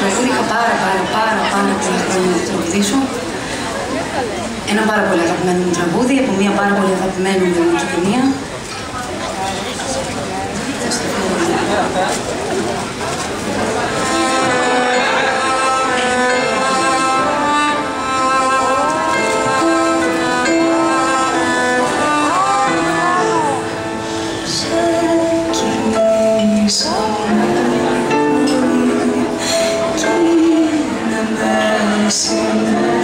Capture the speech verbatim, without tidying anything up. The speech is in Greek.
προηγούμενα πάρα πάρα πάρα πάρα πολλά χρόνια να τραγουδήσω. Ένα πάρα πολύ αγαπημένο μου τραγούδι από μια πάρα πολύ αγαπημένη μου δημοτογενεία. Thank you.